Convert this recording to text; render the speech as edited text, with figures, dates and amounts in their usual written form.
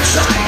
inside.